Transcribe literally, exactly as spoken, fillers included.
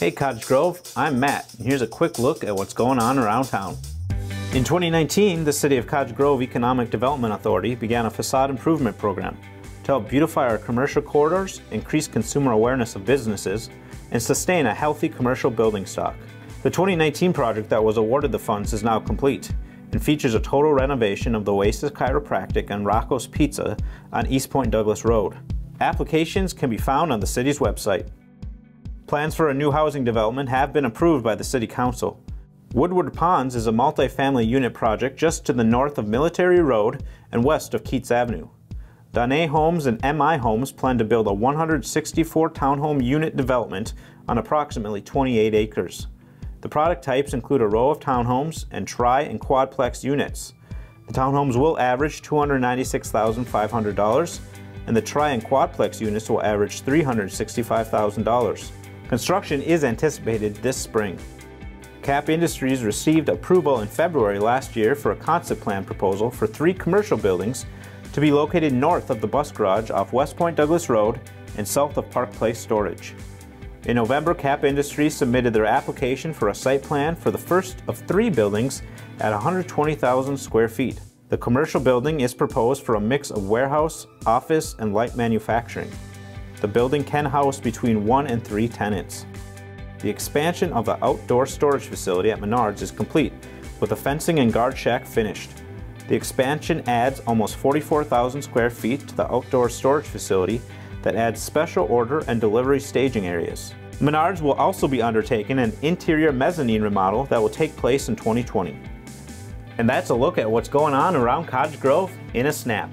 Hey Cottage Grove, I'm Matt, and here's a quick look at what's going on around town. In twenty nineteen, the City of Cottage Grove Economic Development Authority began a facade improvement program to help beautify our commercial corridors, increase consumer awareness of businesses, and sustain a healthy commercial building stock. The twenty nineteen project that was awarded the funds is now complete and features a total renovation of the Oasis Chiropractic and Rocco's Pizza on East Point Douglas Road. Applications can be found on the city's website. Plans for a new housing development have been approved by the City Council. Woodward Ponds is a multi-family unit project just to the north of Military Road and west of Keats Avenue. Donet Homes and M I Homes plan to build a one hundred sixty-four townhome unit development on approximately twenty-eight acres. The product types include a row of townhomes and tri- and quadplex units. The townhomes will average two hundred ninety-six thousand five hundred dollars, and the tri- and quadplex units will average three hundred sixty-five thousand dollars. Construction is anticipated this spring. C A P P Industries received approval in February last year for a concept plan proposal for three commercial buildings to be located north of the bus garage off West Point Douglas Road and south of Park Place Storage. In November, C A P P Industries submitted their application for a site plan for the first of three buildings at one hundred twenty thousand square feet. The commercial building is proposed for a mix of warehouse, office, and light manufacturing. The building can house between one and three tenants. The expansion of the outdoor storage facility at Menards is complete, with the fencing and guard shack finished. The expansion adds almost forty-four thousand square feet to the outdoor storage facility that adds special order and delivery staging areas. Menards will also be undertaking an interior mezzanine remodel that will take place in twenty twenty. And that's a look at what's going on around Cottage Grove in a snap.